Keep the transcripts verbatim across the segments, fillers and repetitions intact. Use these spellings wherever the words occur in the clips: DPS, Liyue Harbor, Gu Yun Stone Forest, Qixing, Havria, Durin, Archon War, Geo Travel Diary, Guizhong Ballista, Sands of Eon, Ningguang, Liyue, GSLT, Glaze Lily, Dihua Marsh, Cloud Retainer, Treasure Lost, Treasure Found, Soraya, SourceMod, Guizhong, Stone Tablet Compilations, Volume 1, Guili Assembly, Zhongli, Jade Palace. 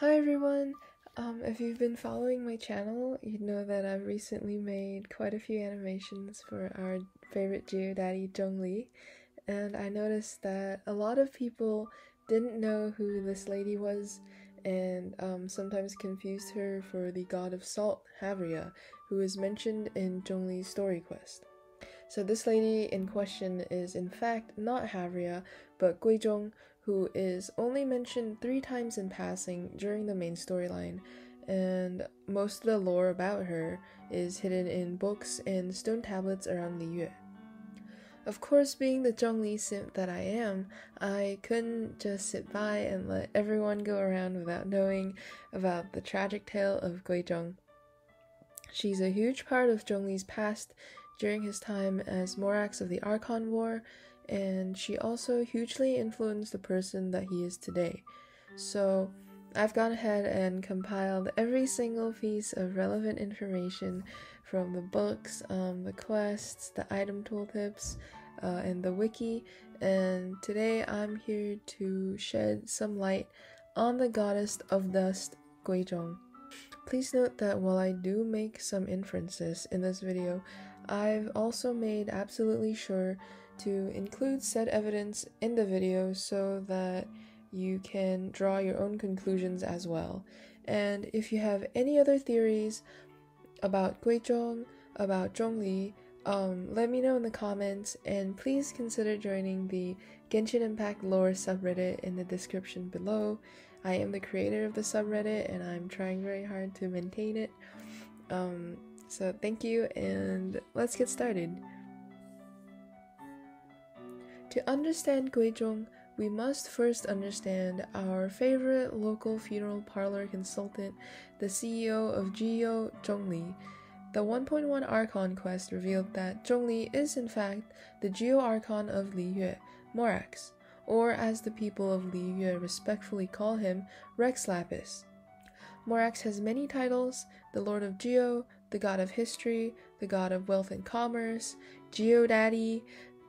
Hi everyone! Um, if you've been following my channel, you'd know that I've recently made quite a few animations for our favorite Geodaddy Zhongli, and I noticed that a lot of people didn't know who this lady was, and um, sometimes confused her for the god of salt, Havria, who is mentioned in Zhongli's story quest. So this lady in question is in fact not Havria, but Guizhong, who is only mentioned three times in passing during the main storyline, and most of the lore about her is hidden in books and stone tablets around Liyue. Of course, being the Zhongli simp that I am, I couldn't just sit by and let everyone go around without knowing about the tragic tale of Guizhong. She's a huge part of Zhongli's past during his time as Morax of the Archon War, and she also hugely influenced the person that he is today. So I've gone ahead and compiled every single piece of relevant information from the books, um, the quests, the item tooltips, uh, and the wiki, and today I'm here to shed some light on the goddess of dust, Guizhong. Please note that while I do make some inferences in this video, I've also made absolutely sure to include said evidence in the video so that you can draw your own conclusions as well. And if you have any other theories about Guizhong, about Zhongli, um, let me know in the comments, and please consider joining the Genshin Impact lore subreddit in the description below. I am the creator of the subreddit and I'm trying very hard to maintain it. Um, so thank you, and let's get started. To understand Guizhong, we must first understand our favorite local funeral parlor consultant, the C E O of Geo, Zhongli. The one point one Archon quest revealed that Zhongli is in fact the Geo Archon of Liyue, Morax, or as the people of Liyue respectfully call him, Rex Lapis. Morax has many titles: the Lord of Geo, the God of History, the God of Wealth and Commerce, Geo Daddy,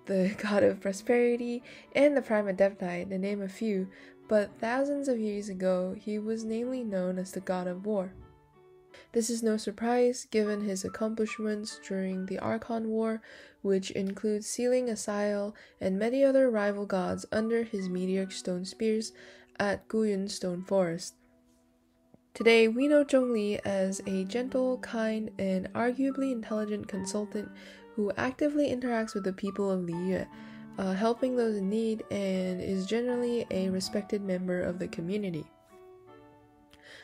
the god of prosperity, and the prime adepti, to name a few, but thousands of years ago he was namely known as the god of war. This is no surprise given his accomplishments during the Archon War, which includes sealing Asile and many other rival gods under his meteoric stone spears at Gu Yun Stone Forest. Today, we know Zhongli as a gentle, kind, and arguably intelligent consultant who actively interacts with the people of Liyue, uh, helping those in need, and is generally a respected member of the community.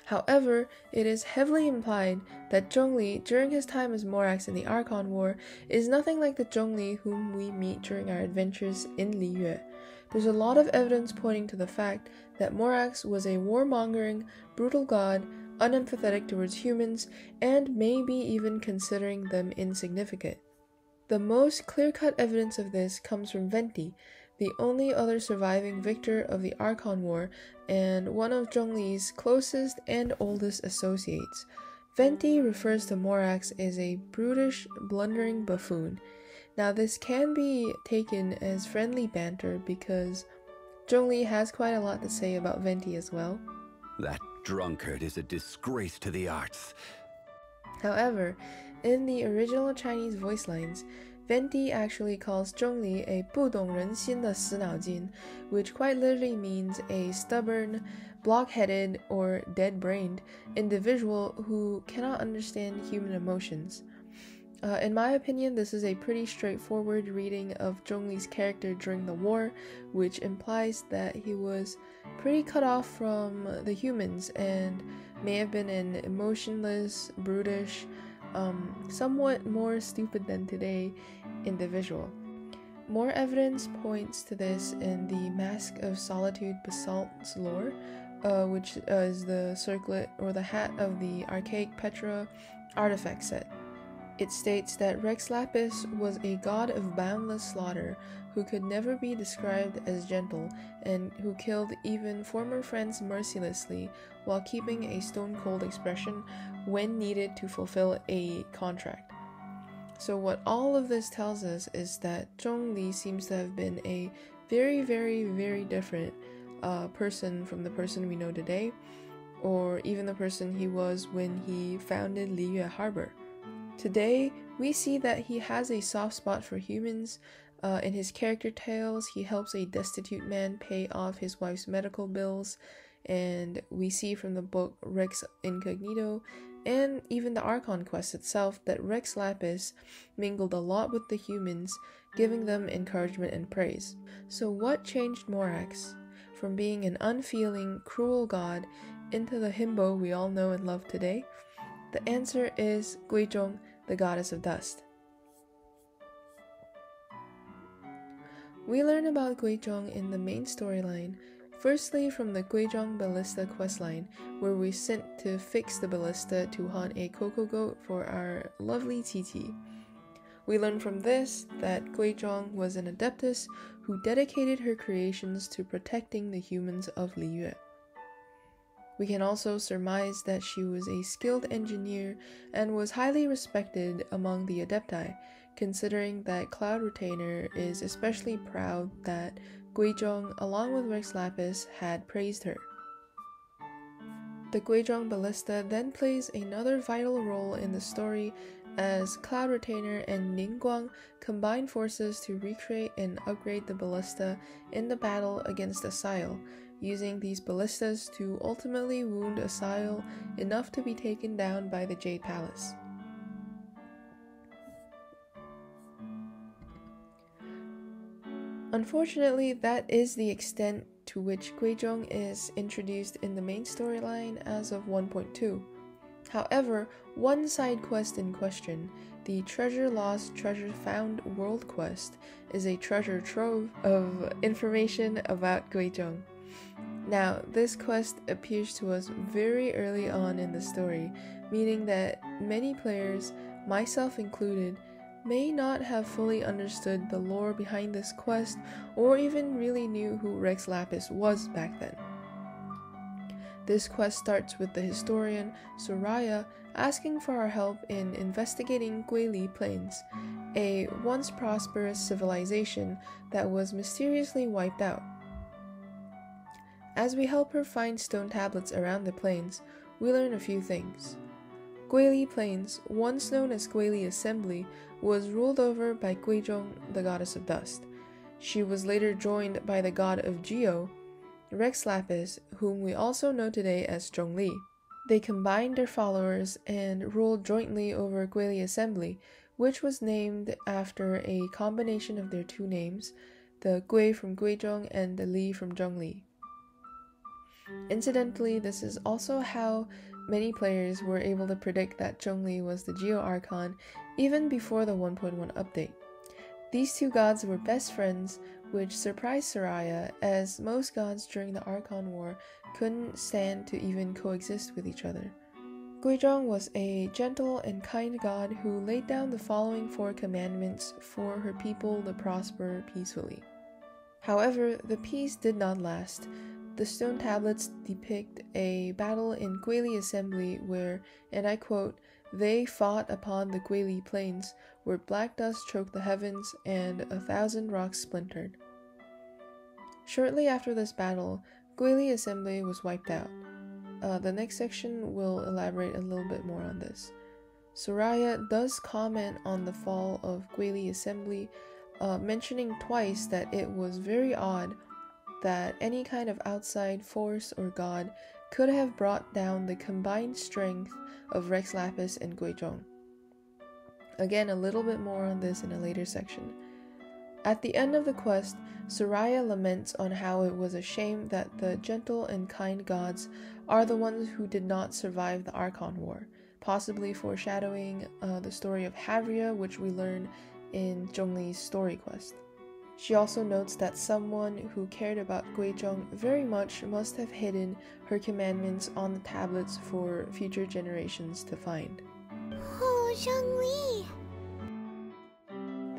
However, it is heavily implied that Zhongli, during his time as Morax in the Archon War, is nothing like the Zhongli whom we meet during our adventures in Liyue. There's a lot of evidence pointing to the fact that Morax was a warmongering, brutal god, unempathetic towards humans, and maybe even considering them insignificant. The most clear-cut evidence of this comes from Venti, the only other surviving victor of the Archon War and one of Zhongli's closest and oldest associates. Venti refers to Morax as a brutish, blundering buffoon. Now, this can be taken as friendly banter because Zhongli has quite a lot to say about Venti as well. That drunkard is a disgrace to the arts. However, in the original Chinese voice lines, Venti actually calls Zhongli a 不懂人心的死脑筋, which quite literally means a stubborn, block-headed, or dead-brained individual who cannot understand human emotions. Uh, in my opinion, this is a pretty straightforward reading of Zhongli's character during the war, which implies that he was pretty cut off from the humans and may have been an emotionless, brutish, Um, somewhat more stupid than today individual. More evidence points to this in the Mask of Solitude Basalt's lore, uh, which uh, is the circlet or the hat of the Archaic Petra artifact set. It states that Rex Lapis was a god of boundless slaughter who could never be described as gentle and who killed even former friends mercilessly while keeping a stone-cold expression when needed to fulfill a contract. So what all of this tells us is that Zhongli seems to have been a very, very, very different uh, person from the person we know today. or even the person he was when he founded Liyue Harbor. Today, we see that he has a soft spot for humans. Uh, in his character tales, he helps a destitute man pay off his wife's medical bills, and we see from the book Rex Incognito and even the Archon quest itself that Rex Lapis mingled a lot with the humans, giving them encouragement and praise. So what changed Morax from being an unfeeling, cruel god into the himbo we all know and love today? The answer is Guizhong, the goddess of dust. We learn about Guizhong in the main storyline, firstly from the Guizhong Ballista questline, where we sent to fix the ballista to haunt a cocoa goat for our lovely Titi. We learn from this that Guizhong was an adeptus who dedicated her creations to protecting the humans of Liyue. We can also surmise that she was a skilled engineer and was highly respected among the adepti, considering that Cloud Retainer is especially proud that Guizhong, along with Rex Lapis, had praised her. The Guizhong Ballista then plays another vital role in the story as Cloud Retainer and Ningguang combine forces to recreate and upgrade the ballista in the battle against Asile, using these ballistas to ultimately wound Asile enough to be taken down by the Jade Palace. Unfortunately, that is the extent to which Guizhong is introduced in the main storyline as of one point two. However, one side quest in question, the Treasure Lost, Treasure Found World Quest, is a treasure trove of information about Guizhong. Now, this quest appears to us very early on in the story, meaning that many players, myself included, may not have fully understood the lore behind this quest or even really knew who Rex Lapis was back then. This quest starts with the historian Soraya asking for our help in investigating Guili Plains, a once prosperous civilization that was mysteriously wiped out. As we help her find stone tablets around the plains, we learn a few things. Guili Plains, once known as Guili Assembly, was ruled over by Guizhong, the goddess of dust. She was later joined by the god of Geo, Rex Lapis, whom we also know today as Zhongli. They combined their followers and ruled jointly over Guili Assembly, which was named after a combination of their two names, the Gui from Guizhong and the Li from Zhongli. Incidentally, this is also how many players were able to predict that Zhongli was the Geo Archon even before the one point one update. These two gods were best friends, which surprised Soraya, as most gods during the Archon War couldn't stand to even coexist with each other. Guizhong was a gentle and kind god who laid down the following four commandments for her people to prosper peacefully. However, the peace did not last. The stone tablets depict a battle in Guili Assembly where, and I quote, "they fought upon the Guili Plains, where black dust choked the heavens and a thousand rocks splintered." Shortly after this battle, Guili Assembly was wiped out. Uh, the next section will elaborate a little bit more on this. Soraya does comment on the fall of Guili Assembly, uh, mentioning twice that it was very odd that any kind of outside force or god could have brought down the combined strength of Rex Lapis and Guizhong. Again, a little bit more on this in a later section. At the end of the quest, Soraya laments on how it was a shame that the gentle and kind gods are the ones who did not survive the Archon War, possibly foreshadowing uh, the story of Havria, which we learn in Zhongli's story quest. She also notes that someone who cared about Guizhong very much must have hidden her commandments on the tablets for future generations to find. Oh, Zhongli!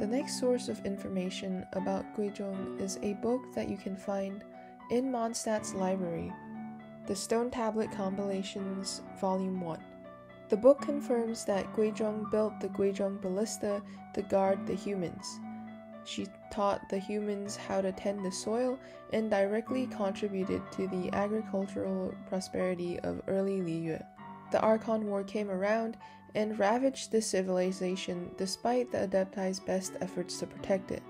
The next source of information about Guizhong is a book that you can find in Mondstadt's library, the Stone Tablet Compilations, Volume one. The book confirms that Guizhong built the Guizhong Ballista to guard the humans. She taught the humans how to tend the soil and directly contributed to the agricultural prosperity of early Liyue. The Archon War came around and ravaged the civilization despite the Adepti's best efforts to protect it.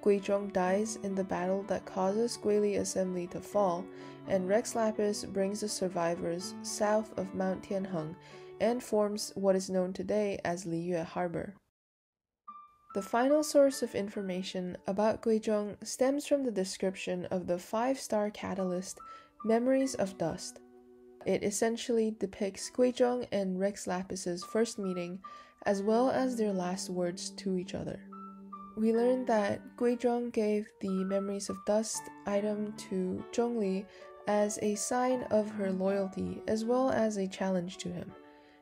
Guizhong dies in the battle that causes Guili Assembly to fall, and Rex Lapis brings the survivors south of Mount Tianheng and forms what is known today as Liyue Harbor. The final source of information about Guizhong stems from the description of the five-star catalyst Memories of Dust. It essentially depicts Guizhong and Rex Lapis's first meeting, as well as their last words to each other. We learned that Guizhong gave the Memories of Dust item to Zhongli as a sign of her loyalty as well as a challenge to him.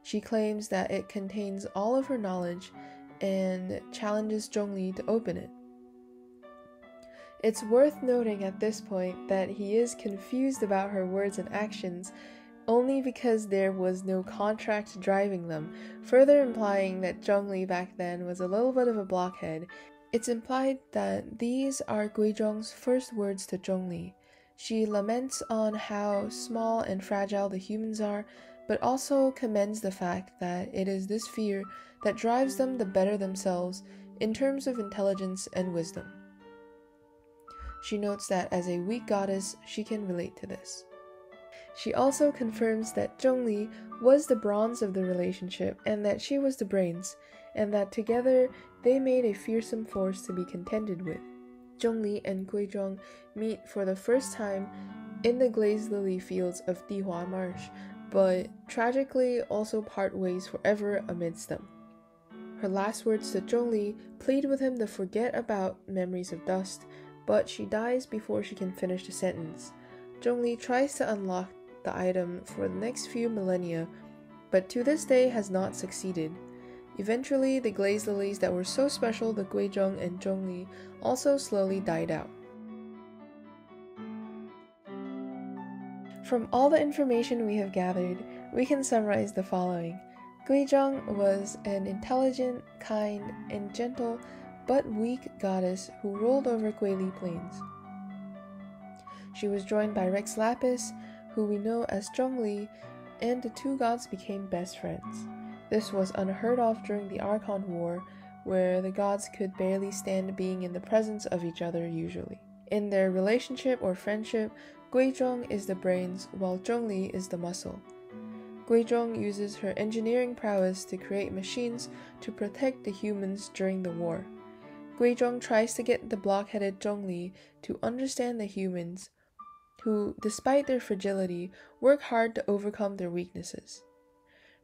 She claims that it contains all of her knowledge and challenges Zhongli to open it. It's worth noting at this point that he is confused about her words and actions only because there was no contract driving them, further implying that Zhongli back then was a little bit of a blockhead. It's implied that these are Guizhong's first words to Zhongli. She laments on how small and fragile the humans are, but also commends the fact that it is this fear that drives them to better themselves in terms of intelligence and wisdom. She notes that as a weak goddess, she can relate to this. She also confirms that Zhongli was the bronze of the relationship and that she was the brains, and that together they made a fearsome force to be contended with. Zhongli and Guizhong meet for the first time in the Glaze Lily fields of Dihua Marsh, but tragically also part ways forever amidst them. Her last words to Zhongli plead with him to forget about Memories of Dust, but she dies before she can finish the sentence. Zhongli tries to unlock the item for the next few millennia, but to this day has not succeeded. Eventually, the Glaze Lilies that were so special to Guizhong and Zhongli also slowly died out. From all the information we have gathered, we can summarize the following. Guizhong was an intelligent, kind, and gentle but weak goddess who ruled over Guili Plains. She was joined by Rex Lapis, who we know as Zhongli, and the two gods became best friends. This was unheard of during the Archon War, where the gods could barely stand being in the presence of each other usually. In their relationship or friendship, Guizhong is the brains, while Zhongli is the muscle. Guizhong uses her engineering prowess to create machines to protect the humans during the war. Guizhong tries to get the blockheaded Zhongli to understand the humans, who, despite their fragility, work hard to overcome their weaknesses.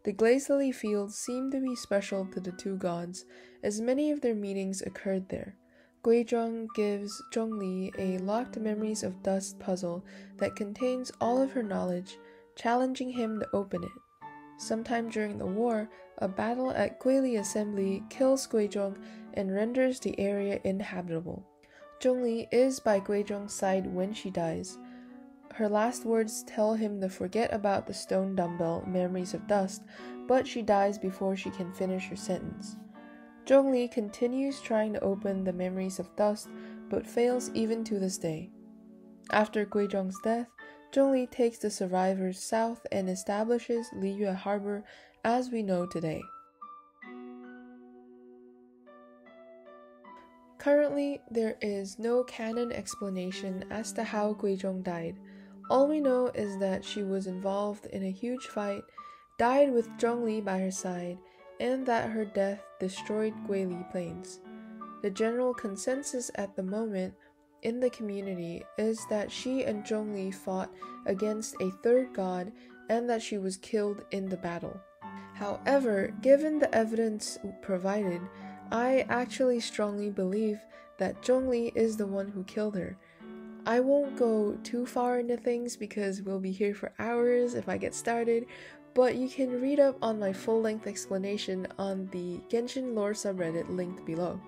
The Glaze Lily fields seem to be special to the two gods, as many of their meetings occurred there. Guizhong gives Zhongli a locked Memories of Dust puzzle that contains all of her knowledge, challenging him to open it. Sometime during the war, a battle at Guili Assembly kills Guizhong and renders the area inhabitable. Zhongli is by Guizhong's side when she dies. Her last words tell him to forget about the stone dumbbell Memories of Dust, but she dies before she can finish her sentence. Zhongli continues trying to open the Memories of Dust, but fails even to this day. After Guizhong's death, Zhongli takes the survivors south and establishes Liyue Harbor as we know today. Currently, there is no canon explanation as to how Guizhong died. All we know is that she was involved in a huge fight, died with Zhongli by her side, and that her death destroyed Guili Plains. The general consensus at the moment in the community is that she and Zhongli fought against a third god and that she was killed in the battle. However, given the evidence provided, I actually strongly believe that Zhongli is the one who killed her. I won't go too far into things because we'll be here for hours if I get started, but you can read up on my full-length explanation on the Genshin lore subreddit linked below.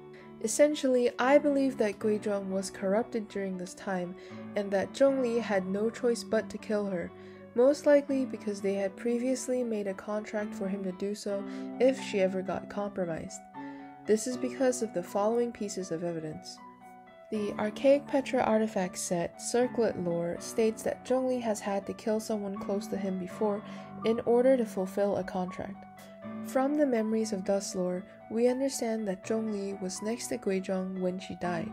Essentially, I believe that Guizhong was corrupted during this time, and that Zhongli had no choice but to kill her, most likely because they had previously made a contract for him to do so if she ever got compromised. This is because of the following pieces of evidence. The Archaic Petra artifact set, Circlet Lore, states that Zhongli has had to kill someone close to him before in order to fulfill a contract. From the Memories of Dust lore, we understand that Zhongli was next to Guizhong when she died.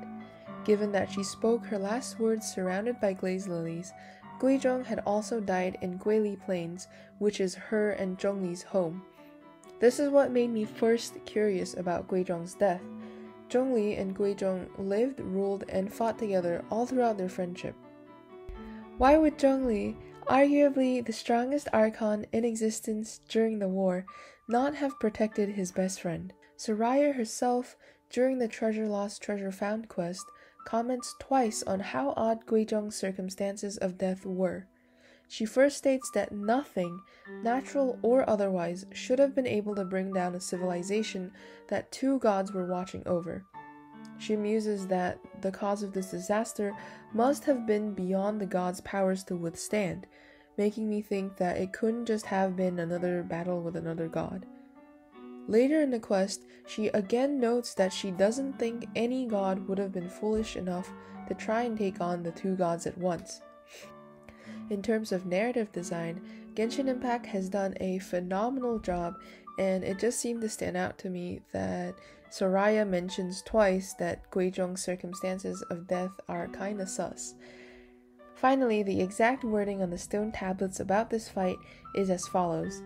Given that she spoke her last words surrounded by glaze lilies, Guizhong had also died in Guili Plains, which is her and Zhongli's home. This is what made me first curious about Guizhong's death. Zhongli and Guizhong lived, ruled, and fought together all throughout their friendship. Why would Zhongli, arguably the strongest Archon in existence during the war, not have protected his best friend? Soraya herself, during the Treasure Lost, Treasure Found quest, comments twice on how odd Guizhong's circumstances of death were. She first states that nothing, natural or otherwise, should have been able to bring down a civilization that two gods were watching over. She muses that the cause of this disaster must have been beyond the gods' powers to withstand, making me think that it couldn't just have been another battle with another god. Later in the quest, she again notes that she doesn't think any god would have been foolish enough to try and take on the two gods at once. In terms of narrative design, Genshin Impact has done a phenomenal job, and it just seemed to stand out to me that Soraya mentions twice that Guizhong's circumstances of death are kinda sus. Finally, the exact wording on the stone tablets about this fight is as follows.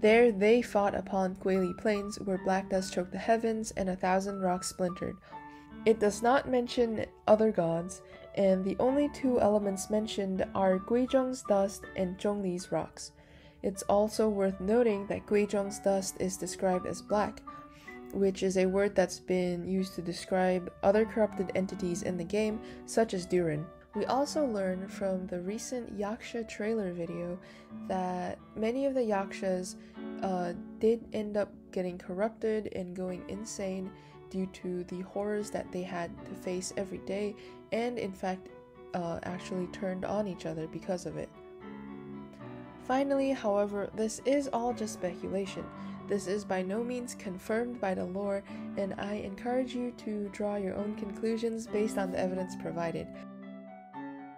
There they fought upon Guili Plains, where black dust choked the heavens and a thousand rocks splintered. It does not mention other gods, and the only two elements mentioned are Guizhong's dust and Zhongli's rocks. It's also worth noting that Guizhong's dust is described as black, which is a word that's been used to describe other corrupted entities in the game, such as Durin. We also learn from the recent Yaksha trailer video that many of the Yakshas uh, did end up getting corrupted and going insane due to the horrors that they had to face every day, and in fact uh, actually turned on each other because of it. Finally, however, this is all just speculation. This is by no means confirmed by the lore, and I encourage you to draw your own conclusions based on the evidence provided.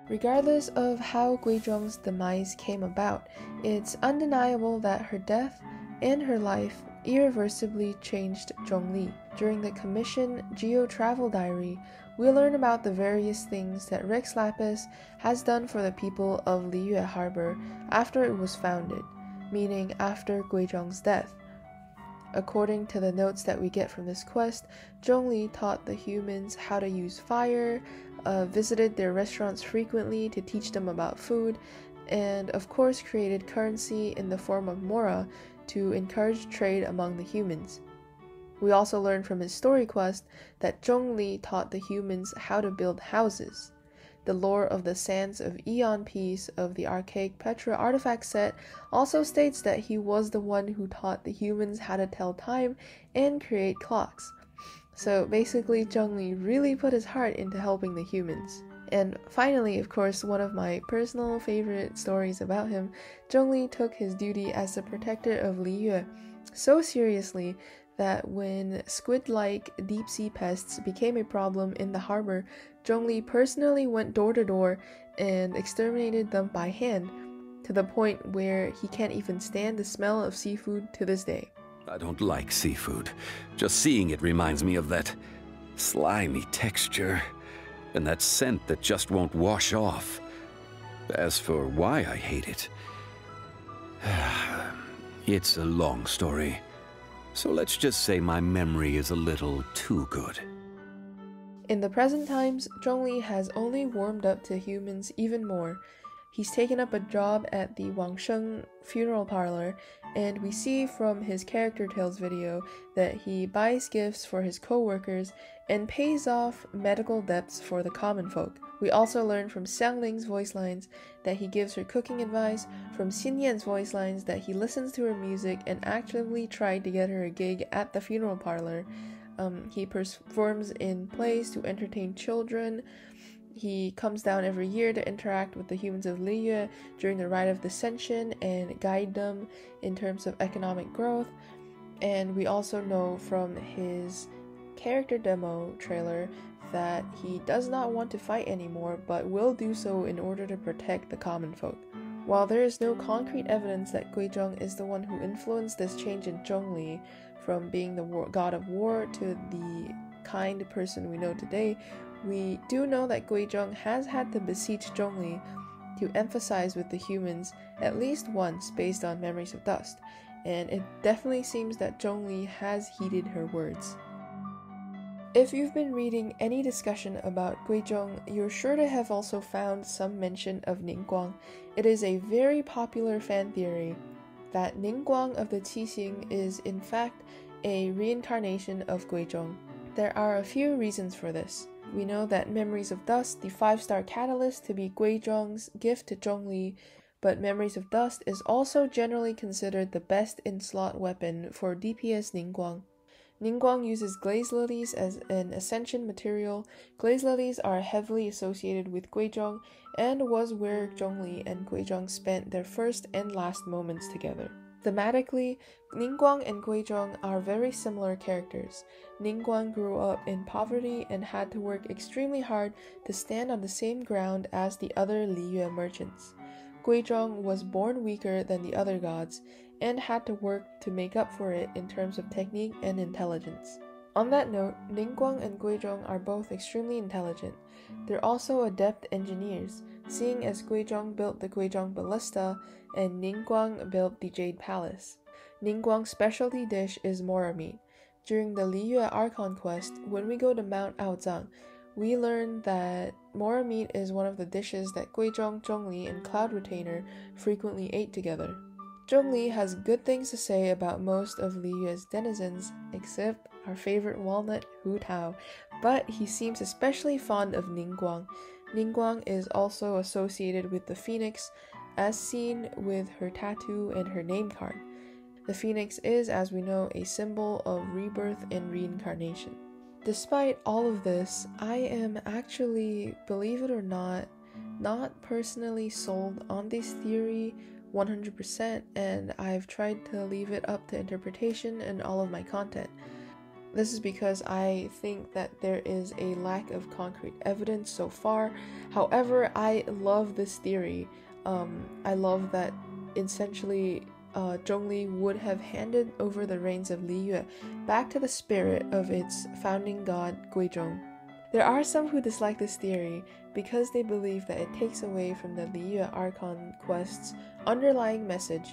Regardless of how Guizhong's demise came about, it's undeniable that her death and her life irreversibly changed Zhongli. During the commission Geo Travel Diary, we learn about the various things that Rex Lapis has done for the people of Liyue Harbor after it was founded, meaning after Guizhong's death. According to the notes that we get from this quest, Zhongli taught the humans how to use fire, uh, visited their restaurants frequently to teach them about food, and of course created currency in the form of Mora to encourage trade among the humans. We also learn from his story quest that Zhongli taught the humans how to build houses. The lore of the Sands of Eon piece of the Archaic Petra artifact set also states that he was the one who taught the humans how to tell time and create clocks. So basically, Zhongli really put his heart into helping the humans. And finally, of course, one of my personal favorite stories about him, Zhongli took his duty as the protector of Liyue so seriously that when squid-like deep-sea pests became a problem in the harbor, Zhongli personally went door-to-door and exterminated them by hand, to the point where he can't even stand the smell of seafood to this day. I don't like seafood. Just seeing it reminds me of that slimy texture, and that scent that just won't wash off. As for why I hate it, it's a long story. So let's just say my memory is a little too good. In the present times, Zhongli has only warmed up to humans even more. He's taken up a job at the Wangsheng funeral parlor, and we see from his character tales video that he buys gifts for his co-workers and pays off medical debts for the common folk. We also learn from Xiangling's voice lines that he gives her cooking advice, from Xinyan's voice lines that he listens to her music and actively tried to get her a gig at the funeral parlor. Um, he performs in plays to entertain children. He comes down every year to interact with the humans of Liyue during the Rite of Dissension and guide them in terms of economic growth. And we also know from his character demo trailer that he does not want to fight anymore, but will do so in order to protect the common folk. While there is no concrete evidence that Guizhong is the one who influenced this change in Zhongli, from being the war- god of war to the kind person we know today, we do know that Guizhong has had to besiege Zhongli to emphasize with the humans at least once based on Memories of Dust, and it definitely seems that Zhongli has heeded her words. If you've been reading any discussion about Guizhong, you're sure to have also found some mention of Ningguang. It is a very popular fan theory that Ningguang of the Qixing is in fact a reincarnation of Guizhong. There are a few reasons for this. We know that Memories of Dust, the five-star catalyst, to be Guizhong's gift to Zhongli, but Memories of Dust is also generally considered the best in-slot weapon for D P S Ningguang. Ningguang uses Glaze Lilies as an ascension material. Glaze Lilies are heavily associated with Guizhong, and was where Zhongli and Guizhong spent their first and last moments together. Thematically, Ningguang and Guizhong are very similar characters. Ningguang grew up in poverty and had to work extremely hard to stand on the same ground as the other Liyue merchants. Guizhong was born weaker than the other gods and had to work to make up for it in terms of technique and intelligence. On that note, Ningguang and Guizhong are both extremely intelligent. They're also adept engineers, seeing as Guizhong built the Guizhong Ballista and Ningguang built the Jade Palace. Ningguang's specialty dish is Mora meat. During the Liyue Archon quest, when we go to Mount Aozang, we learn that Mora meat is one of the dishes that Guizhong, Zhongli, and Cloud Retainer frequently ate together. Zhongli has good things to say about most of Liyue's denizens, except our favorite walnut, Hu Tao, but he seems especially fond of Ningguang. Ningguang is also associated with the phoenix, as seen with her tattoo and her name card. The phoenix is, as we know, a symbol of rebirth and reincarnation. Despite all of this, I am actually, believe it or not, not personally sold on this theory one hundred percent, and I've tried to leave it up to interpretation in all of my content. This is because I think that there is a lack of concrete evidence so far. However, I love this theory. Um, I love that essentially uh, Zhongli would have handed over the reins of Liyue back to the spirit of its founding god Guizhong. There are some who dislike this theory because they believe that it takes away from the Liyue Archon quest's underlying message,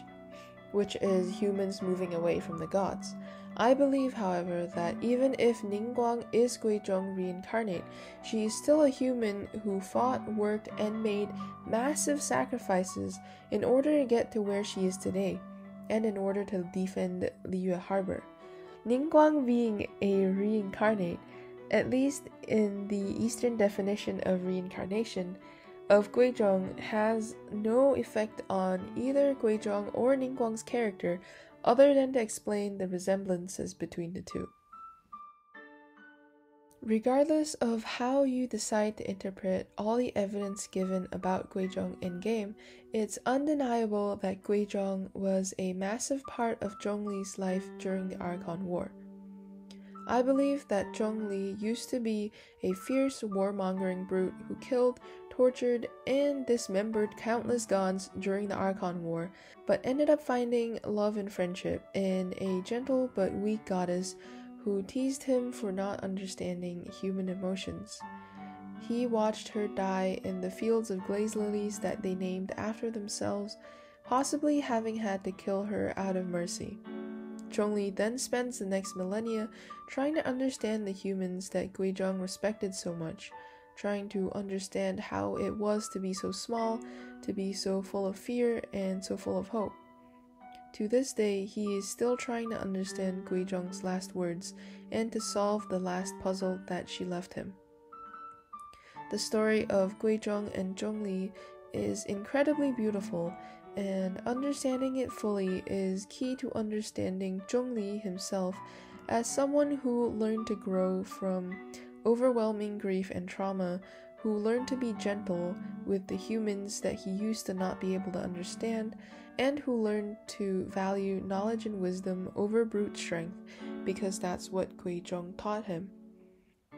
which is humans moving away from the gods. I believe, however, that even if Ningguang is Guizhong reincarnate, she is still a human who fought, worked, and made massive sacrifices in order to get to where she is today, and in order to defend Liyue Harbor. Ningguang being a reincarnate, at least in the Eastern definition of reincarnation, of Guizhong has no effect on either Guizhong or Ningguang's character, other than to explain the resemblances between the two. Regardless of how you decide to interpret all the evidence given about Guizhong in-game, it's undeniable that Guizhong was a massive part of Zhongli's life during the Archon War. I believe that Zhongli used to be a fierce warmongering brute who killed, tortured, and dismembered countless gods during the Archon War, but ended up finding love and friendship in a gentle but weak goddess who teased him for not understanding human emotions. He watched her die in the fields of glaze lilies that they named after themselves, possibly having had to kill her out of mercy. Zhongli then spends the next millennia trying to understand the humans that Guizhong respected so much, trying to understand how it was to be so small, to be so full of fear, and so full of hope. To this day, he is still trying to understand Guizhong's last words and to solve the last puzzle that she left him. The story of Guizhong and Zhongli is incredibly beautiful, and understanding it fully is key to understanding Zhongli himself as someone who learned to grow from overwhelming grief and trauma, who learned to be gentle with the humans that he used to not be able to understand, and who learned to value knowledge and wisdom over brute strength, because that's what Guizhong taught him.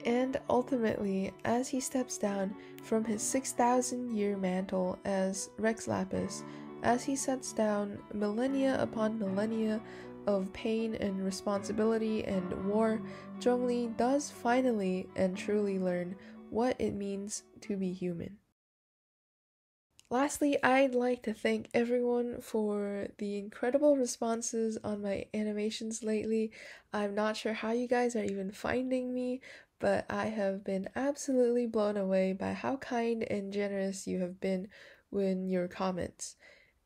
And ultimately, as he steps down from his six thousand year mantle as Rex Lapis, as he sets down millennia upon millennia of pain and responsibility and war, Zhongli does finally and truly learn what it means to be human. Lastly, I'd like to thank everyone for the incredible responses on my animations lately. I'm not sure how you guys are even finding me, but I have been absolutely blown away by how kind and generous you have been with your comments.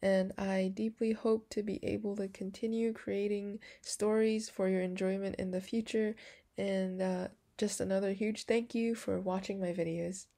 And I deeply hope to be able to continue creating stories for your enjoyment in the future. And uh, just another huge thank you for watching my videos.